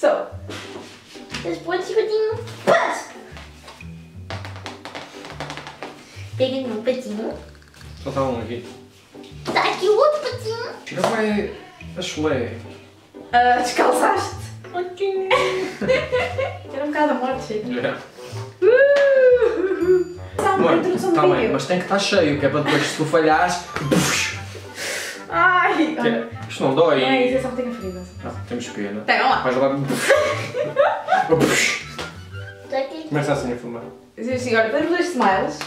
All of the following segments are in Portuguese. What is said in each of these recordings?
So, responde, Cigodinho. Passa! Peguei um patinho. Só tá um aqui. Tá aqui o outro patinho. Já vai a chulé. Descalçaste. Ok. Era um bocado a morte, gente. Yeah. Tá bem, mas tem que estar cheio, que é para depois, se tu falhares. Ai! É, isto não dói. É isso, é só que tenho ferida. Ah, temos pena. Tem, olha lá. Vais jogar. Começa assim a filmar. Sim, agora temos dois smiles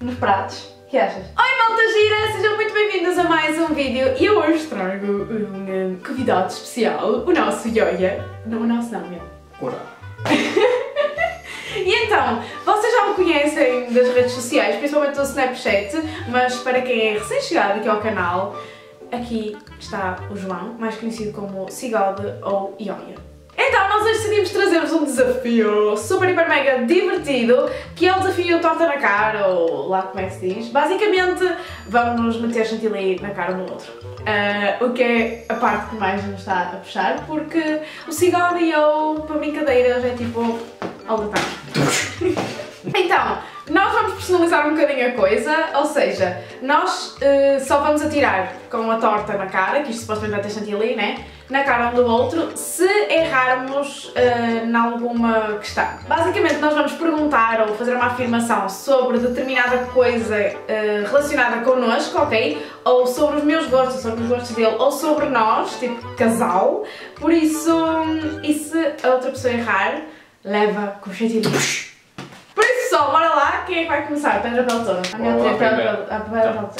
nos pratos. O que achas? Oi, malta gira! Sejam muito bem-vindos a mais um vídeo e eu hoje trago um convidado especial, o nosso Yoya. Não, o nosso não, meu. Ora! E então, vocês já me conhecem das redes sociais, principalmente do Snapchat, mas para quem é recém-chegado aqui ao canal, aqui está o João, mais conhecido como Cigode ou Ionia. Então, nós hoje decidimos trazer-vos um desafio super, hiper, mega divertido, que é o desafio torta na cara, ou lá como é que se diz. Basicamente, vamos meter chantilly na cara um do outro. O que é a parte que mais nos está a puxar, porque o Cigode e eu, para brincadeiras, é tipo... all the time. Então, nós vamos personalizar um bocadinho a coisa, ou seja, nós só vamos atirar com a torta na cara, que isto supostamente vai ter chantilly, né? Na cara um do outro, se errarmos em alguma questão. Basicamente nós vamos perguntar ou fazer uma afirmação sobre determinada coisa relacionada connosco, ok? Ou sobre os meus gostos, sobre os gostos dele, ou sobre nós, tipo casal. Por isso, e se a outra pessoa errar, leva com chantilly. Por isso, pessoal, bora lá. Quem é que vai começar? Pedra, papel, tesoura. A minha altura é pedra, papel,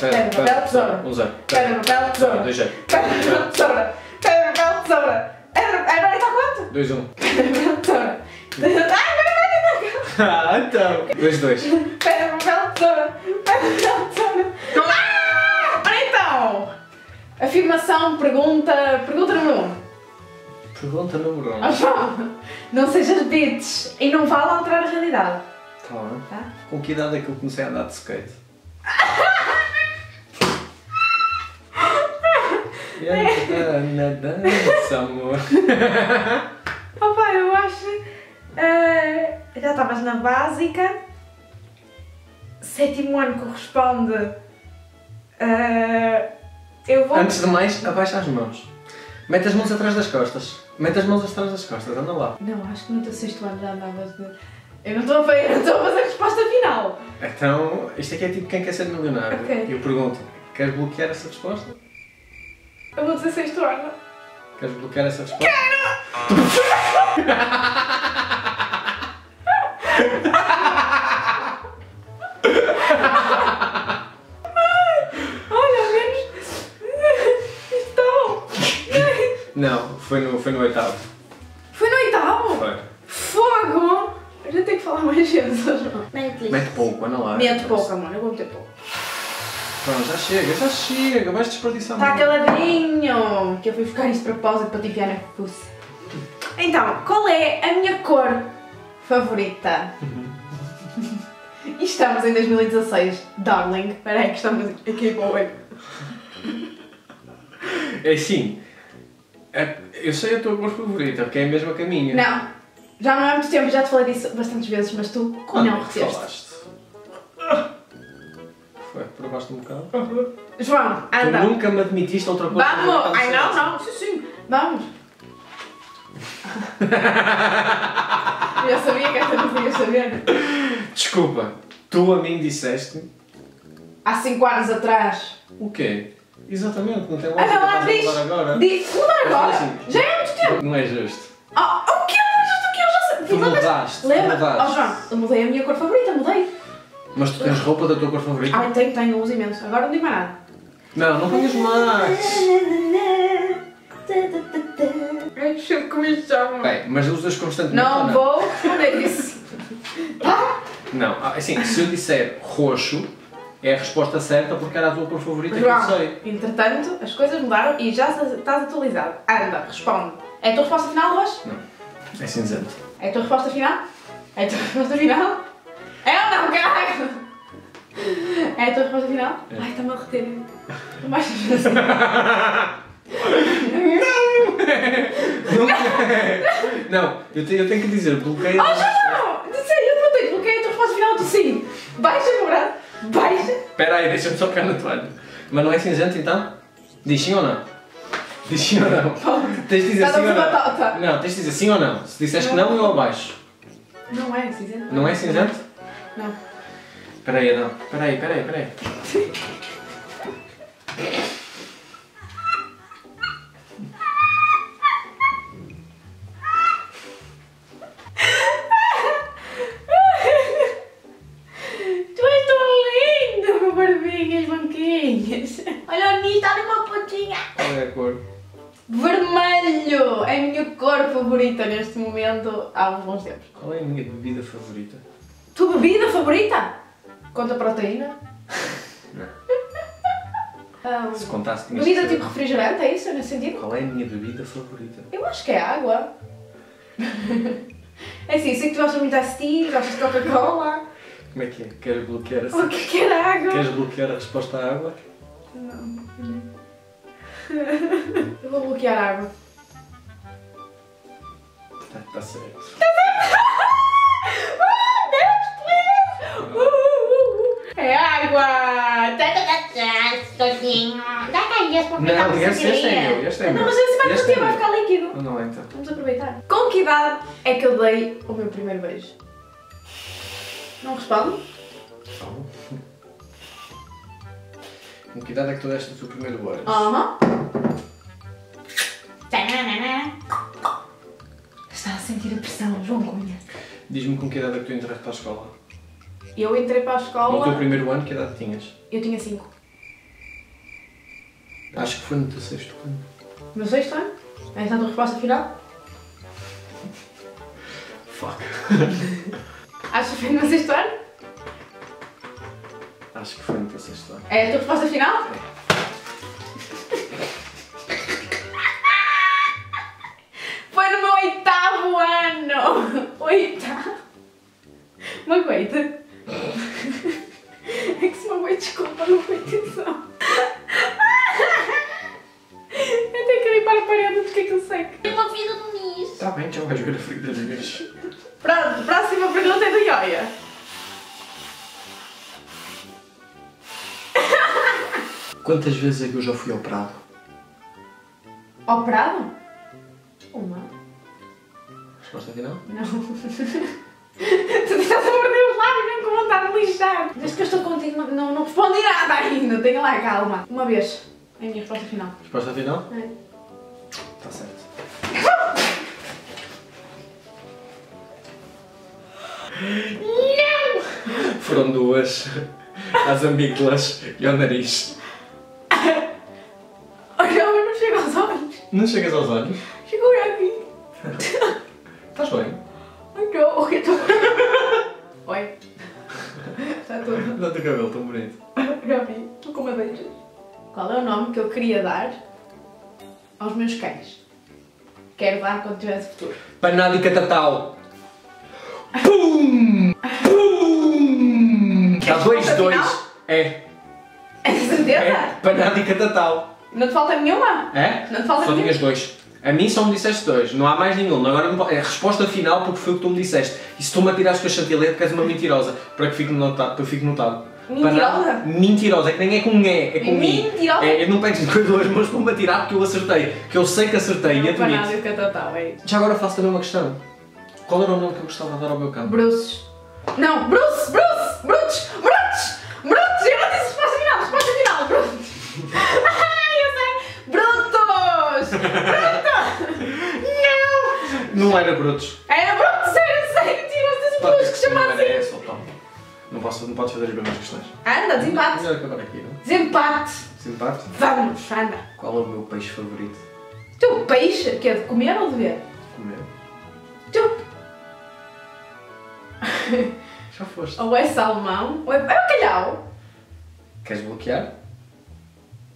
tesoura. Um zero. Pedra, papel, tesoura. Dois zero. Pedra, papel, tesoura. Pedra, papel, tesoura. Agora está quanto? 2-1. Pedra, papel, tesoura. Ah, então. 2-2. Pedra, papel, tesoura. Pedra, papel, tesoura. Ah! Ora então. Afirmação, pergunta. Pergunta número 1. Pergunta número 1. Não sejas bitch e não vale alterar a realidade. Tá bem. Tá? Com que idade é que eu comecei a andar de skate? Eu na dança, amor. Oh pai, eu acho... já estavas na básica. 7º ano corresponde... eu vou... Antes de mais, abaixa as mãos. Mete as mãos atrás das costas. Mete as mãos atrás das costas, anda lá. Não, acho que no teu 6º ano já andavas de... Eu não estou a fazer a resposta final. Então, isto aqui é tipo quem quer ser milionário. Okay. Eu pergunto, queres bloquear essa resposta? Eu vou dizer 6º ano. Queres bloquear essa resposta? Quero! Não, foi no 8º. Foi no 8º? Foi. Fogo! Eu já tenho que falar mais vezes, João. Mete pouco, anda lá. Mete pouco, amor, eu vou meter pouco. Pronto, já chega, vais desperdiçar muito. Está caladinho! Que eu fui buscar isto de propósito para te enfiar na fuça. Então, qual é a minha cor favorita? E estamos em 2016, darling. Espera aí que estamos aqui para o 8. É assim. Eu sei a tua cor favorita, porque é a mesma que a minha. Não, já não há muito tempo, já te falei disso bastantes vezes, mas tu não recebeste. Foi, provaste um bocado. João, anda. Tu nunca me admitiste outra coisa. Vamos! Ai não, não, sim. Vamos! Eu sabia que esta não ia saber. Desculpa, tu a mim disseste... Há 5 anos atrás. O quê? Exatamente, não tem lógica para mudar agora. Mudar agora? Assim, já é muito tempo! Não é justo. Ah, o que é justo? O que eu já sei? Tu mudaste. Lembra? Oh João, eu mudei a minha cor favorita, mudei. Mas tu tens roupa da tua cor favorita? Ah, tenho, uso imenso. Agora não digo mais nada. Não ponhas mais. Ai, cheio de comichão. Bem, mas usas constantemente. Não vou responder isso. Tá? Não, assim, se eu disser roxo, é a resposta certa porque era a tua cor favorita, João, que eu sei. Entretanto, as coisas mudaram e já estás atualizado. Anda, responde. É a tua resposta final hoje? Não. É cinzento. É a tua resposta final? É a tua resposta final? É ou não, caralho? É a tua resposta final? É. Ai, está-me a reter. Não baixas assim. Não, não, eu tenho que dizer, bloqueia. Oh, João, eu não tenho bloqueio, então faz o final do sim. Baixa, namorado, baixa. Espera aí, deixa-me só tocar no toalho. Mas não é cinzento então? Diz sim ou não? Diz sim ou não? Tens de dizer sim ou não? Não, tens de dizer sim ou não. Se disseres que não, eu abaixo. Não é cinzento. Não é cinzento? Não. Espera aí, não. Espera aí, espera aí, espera aí. Olha, Ionia, está numa pontinha. Qual é a cor? Vermelho! É a minha cor favorita neste momento há uns bons tempos. Qual é a minha bebida favorita? Tua bebida favorita? Conta proteína? Não. Se contasse, tinhas bebida tipo refrigerante, é isso? Nesse sentido? Qual é a minha bebida favorita? Eu acho que é água. É assim, sei que tu gostas muito de iced tea, gostas de Coca-Cola. Como é que é? Queres bloquear assim? O que é a água? Queres bloquear a resposta à água? Não. Eu vou bloquear a água. Tá certo. Tá certo! Deus, please! É água! Não, este é meu. Não, mas esse vai curtir, vai ficar líquido. Não, então. Vamos aproveitar. Com que idade é que eu dei o meu primeiro beijo? Não respondo? Com que idade é que tu deste o teu primeiro beijo? Aham. Está a sentir a pressão, João Cunha. Diz-me com que idade é que tu entraste para a escola? Eu entrei para a escola... No teu primeiro ano, que idade tinhas? Eu tinha 5. Acho que foi no teu 6º ano. No 6º ano? É essa a tua resposta final? Fuck. Acho que foi no 6º ano? Acho que foi no teu 6º ano. É a tua resposta final? É. Foi no meu 8º ano! 8º? Uma coita. É que se não foi desculpa, não foi atenção. Eu até queria ir para a parede porque é que eu sei que... Eu não fiz o do nisso. Está bem, já vais ver a ferida de vez. Pronto, a próxima pergunta é do Yoya. Quantas vezes é que eu já fui operado? Operado? Uma. Resposta aqui não? Não. Tu estás a morder os lábios, nem com vontade de lixar. Desde que eu estou contigo, não respondi nada ainda. Tenha lá calma. Uma vez. É a minha resposta final. Resposta final? É. Está certo. Não! Foram duas, as ambículas e ao nariz. Olha, mas não chega aos olhos. Não chegas aos olhos? Chegou aqui. Estás bem? Ai não, o que estou... Oi. Está tudo. Dá-te o cabelo tão bonito. Gabi, tu como é beijas? Qual é o nome que eu queria dar aos meus cães? Quero dar quando tivesse futuro. Panado e catatau. PUM! PUM! Está 2-2. É. É certeza? É. Panado e catatau. Não te falta nenhuma? É? Não te falta nenhuma? Só tinhas 2. A mim só me disseste 2. Não há mais nenhum. Agora é a resposta final porque foi o que tu me disseste. E se tu me atirares com a chantilly é porque és uma mentirosa. Para que fique notado. Mentirosa? Mentirosa. É que nem é com um é com mentirosa. É, eu não pego com as duas mãos para me atirar porque eu acertei. Que eu sei que acertei e admito. Panado e catatau, é isso. Já agora faço também uma questão. Qual era o nome que eu gostava de dar ao meu cão? Bruce. Não, Bruce, Bruce, Bruce, Bruce, Bruce, eu não disse resposta final, Bruce. Ah, eu sei, Brutos, Bruto. Não. Não era Brutos. Era Brutos, eu sei, mentira, não sei se que chamar assim. Não podes fazer as mesmas questões. Anda, desempate. Desempate. Desempate? Vamos, anda. Qual é o meu peixe favorito? O teu peixe? Que é de comer ou de ver? De comer. Já foste. Ou é salmão, ou é bacalhau. Queres bloquear?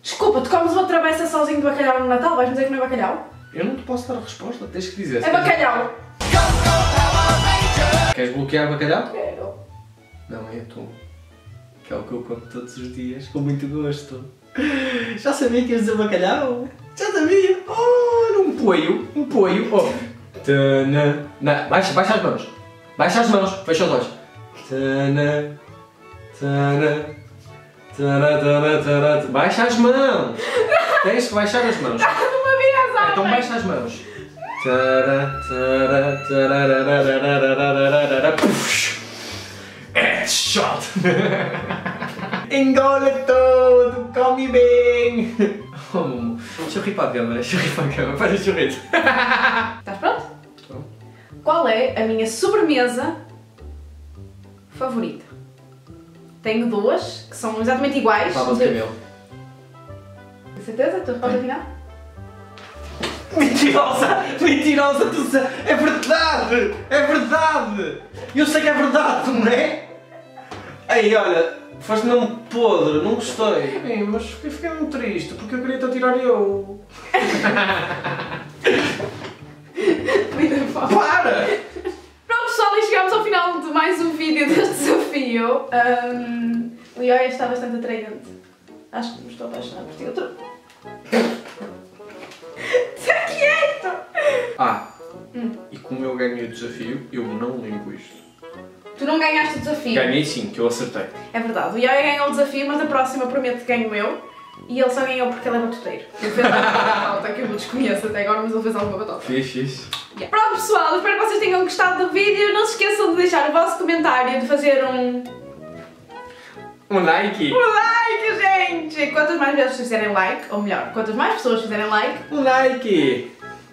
Desculpa, tu comes uma travessa sozinho de bacalhau no Natal, vais-me dizer que não é bacalhau? Eu não te posso dar a resposta, tens que dizer. É bacalhau. Queres bloquear bacalhau? Quero. Não, é tu. Que é o que eu como todos os dias, com muito gosto. Já sabia que ias dizer bacalhau? Já coisa minha. Olha, um poio. Oh. Baixa as mãos. Baixa as mãos. Fecha os olhos. Baixa as mãos. Tens que baixar as mãos. Então baixa as mãos. Headshot! Engole todo, come bem! Oh, Momo, deixa eu rir para a câmera, para de sorrir. Estás pronto? Estou. Qual é a minha sobremesa favorita? Tenho duas que são exatamente iguais. Fala de cabelo. Com certeza? Tu respondes afinal? Mentirosa! Mentirosa! É verdade! É verdade! Eu sei que é verdade, não é? Aí, olha, foste mesmo podre, não gostei. Ei, mas fiquei muito triste, porque eu queria-te atirar eu. Para! Pronto, pessoal, e chegámos ao final de mais um vídeo deste desafio. O Yoya está bastante atraente. Acho que me estou a apaixonar por ti outro. Está quieto! E como eu ganhei o desafio, eu não ligo isto. Tu não ganhaste o desafio. Ganhei sim, que eu acertei. É verdade, o Yoya ganhou o desafio, mas na próxima prometo que ganho eu. E ele só ganhou porque ele é batuteiro. Ele fez alguma batota, que eu não desconheço até agora, mas ele fez alguma batota. Fiz. Yeah. Pronto, pessoal, espero que vocês tenham gostado do vídeo. Não se esqueçam de deixar o vosso comentário, de fazer um like! Um like, gente! Quantas mais vezes fizerem like, ou melhor, quantas mais pessoas fizerem like... Um like!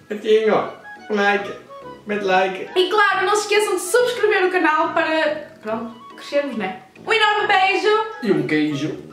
Patinho, um like! Mete like! E claro, não se esqueçam de subscrever o canal para, pronto, crescermos, né? Um enorme beijo! E um queijo!